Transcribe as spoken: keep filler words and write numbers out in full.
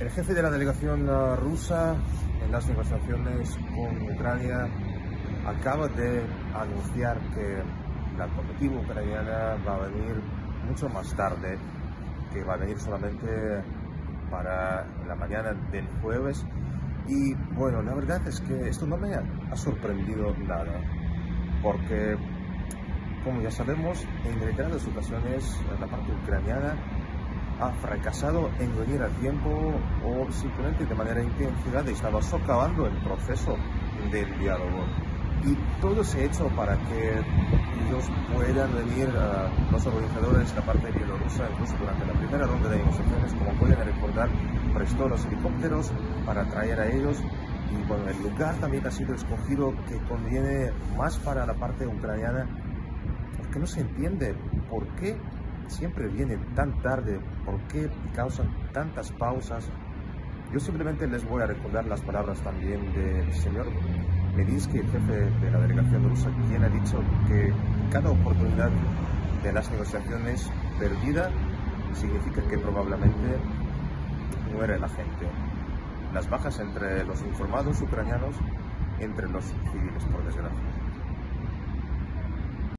El jefe de la delegación rusa en las negociaciones con Ucrania acaba de anunciar que la comitiva ucraniana va a venir mucho más tarde, que va a venir solamente para la mañana del jueves. Y bueno, la verdad es que esto no me ha sorprendido nada, porque como ya sabemos, en reiteradas ocasiones la parte ucraniana ha fracasado en venir a tiempo o simplemente de manera intencionada estaba socavando el proceso del diálogo. Y todo se ha hecho para que ellos puedan venir, uh, los organizadores, la parte bielorrusa, incluso durante la primera ronda de negociaciones, como pueden recordar, prestó los helicópteros para traer a ellos. Y bueno, el lugar también ha sido escogido que conviene más para la parte ucraniana, porque no se entiende por qué siempre vienen tan tarde, por qué causan tantas pausas. Yo simplemente les voy a recordar las palabras también del señor Medinsky, el jefe de la delegación rusa, quien ha dicho que cada oportunidad de las negociaciones perdida significa que probablemente muere la gente. Las bajas entre los informados ucranianos, entre los civiles, por desgracia.